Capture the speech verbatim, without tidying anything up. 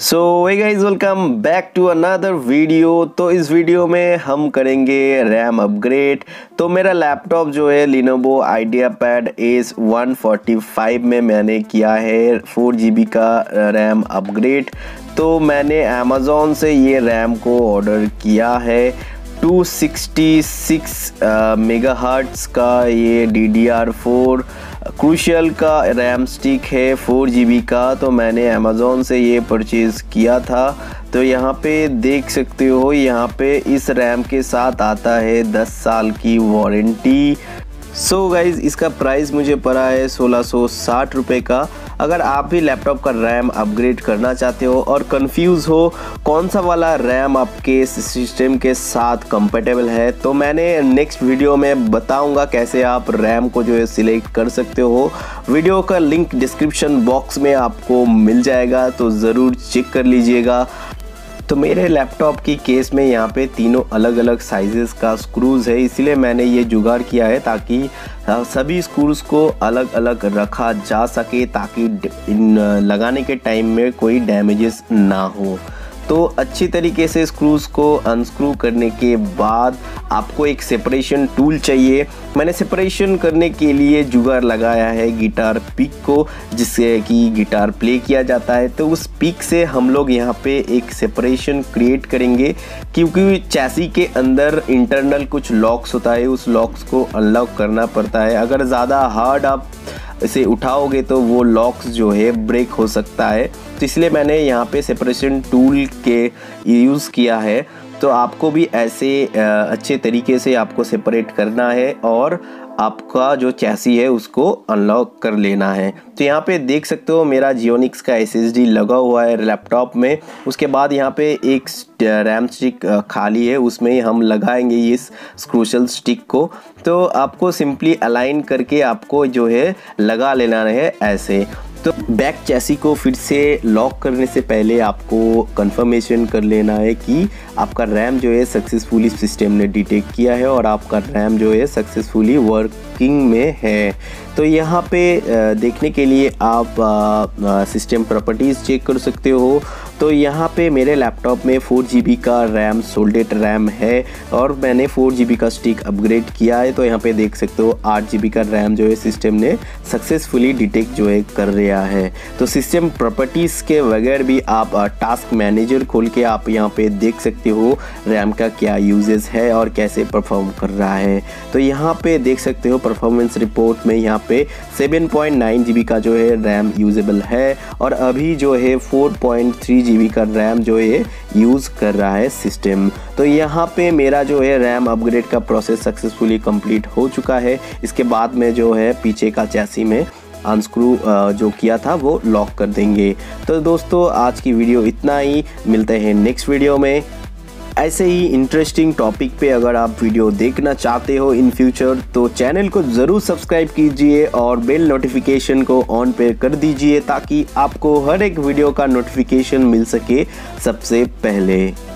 So hey guys welcome back to another video. तो इस video में हम करेंगे रैम अपग्रेड। तो मेरा लैपटॉप जो है Lenovo IdeaPad S one forty five में मैंने किया है फोर जी बी का रैम अपग्रेड। तो मैंने अमेज़ोन से ये रैम को ऑर्डर किया है। टू सिक्स्टी सिक्स मेगाहर्ट्ज़ का ये D D R four Crucial का रैम स्टिक है फोर जी बी का। तो मैंने अमेज़ोन से ये परचेज़ किया था। तो यहाँ पे देख सकते हो, यहाँ पे इस रैम के साथ आता है दस साल की वारंटी। सो so गाइज़, इसका प्राइस मुझे पड़ा है सोलह सौ साठ रुपये का। अगर आप भी लैपटॉप का रैम अपग्रेड करना चाहते हो और कंफ्यूज हो कौन सा वाला रैम आपके सिस्टम के साथ कंपेटेबल है, तो मैंने नेक्स्ट वीडियो में बताऊंगा कैसे आप रैम को जो है सिलेक्ट कर सकते हो। वीडियो का लिंक डिस्क्रिप्शन बॉक्स में आपको मिल जाएगा, तो ज़रूर चेक कर लीजिएगा। तो मेरे लैपटॉप की केस में यहाँ पे तीनों अलग अलग साइजेस का स्क्रूज़ है, इसलिए मैंने ये जुगाड़ किया है ताकि सभी स्क्रूज़ को अलग अलग रखा जा सके, ताकि इन लगाने के टाइम में कोई डैमेजेस ना हो। तो अच्छी तरीके से स्क्रूज़ को अनस्क्रू करने के बाद आपको एक सेपरेशन टूल चाहिए। मैंने सेपरेशन करने के लिए जुगाड़ लगाया है गिटार पिक को, जिससे कि गिटार प्ले किया जाता है। तो उस पिक से हम लोग यहाँ पे एक सेपरेशन क्रिएट करेंगे, क्योंकि चैसी के अंदर इंटरनल कुछ लॉक्स होता है, उस लॉक्स को अनलॉक करना पड़ता है। अगर ज़्यादा हार्ड आप इसे उठाओगे तो वो लॉक्स जो है ब्रेक हो सकता है। तो इसलिए मैंने यहाँ पे सेपरेशन टूल के यूज़ किया है। तो आपको भी ऐसे अच्छे तरीके से आपको सेपरेट करना है और आपका जो चैसी है उसको अनलॉक कर लेना है। तो यहाँ पे देख सकते हो मेरा जियोनिक्स का एस एस डी लगा हुआ है लैपटॉप में। उसके बाद यहाँ पे एक रैम स्टिक खाली है, उसमें हम लगाएंगे इस क्रूशल स्टिक को। तो आपको सिंपली अलाइन करके आपको जो है लगा लेना है ऐसे। तो बैक चैसी को फिर से लॉक करने से पहले आपको कंफर्मेशन कर लेना है कि आपका रैम जो है सक्सेसफुली सिस्टम ने डिटेक्ट किया है और आपका रैम जो है सक्सेसफुली वर्किंग में है। तो यहाँ पे देखने के लिए आप सिस्टम प्रॉपर्टीज़ चेक कर सकते हो। तो यहाँ पे मेरे लैपटॉप में फोर जी बी का रैम सोल्डेट रैम है और मैंने फोर जी बी का स्टिक अपग्रेड किया है। तो यहाँ पे देख सकते हो आठ जी बी का रैम जो है सिस्टम ने सक्सेसफुली डिटेक्ट जो है कर रहा है। तो सिस्टम प्रॉपर्टीज़ के बगैर भी आप टास्क मैनेजर खोल के आप यहाँ पे देख सकते हो रैम का क्या यूजेस है और कैसे परफॉर्म कर रहा है। तो यहाँ पर देख सकते हो परफॉर्मेंस रिपोर्ट में यहाँ पे seven point nine G B का जो है रैम यूजेबल है और अभी जो है four point three G B का रैम जो है यूज़ कर रहा है सिस्टम। तो यहाँ पे मेरा जो है रैम अपग्रेड का प्रोसेस सक्सेसफुली कंप्लीट हो चुका है। इसके बाद में जो है पीछे का चैसी में अनस्क्रू जो किया था वो लॉक कर देंगे। तो दोस्तों, आज की वीडियो इतना ही। मिलते हैं नेक्स्ट वीडियो में। ऐसे ही इंटरेस्टिंग टॉपिक पे अगर आप वीडियो देखना चाहते हो इन फ्यूचर, तो चैनल को ज़रूर सब्सक्राइब कीजिए और बेल नोटिफिकेशन को ऑन पे कर दीजिए, ताकि आपको हर एक वीडियो का नोटिफिकेशन मिल सके सबसे पहले।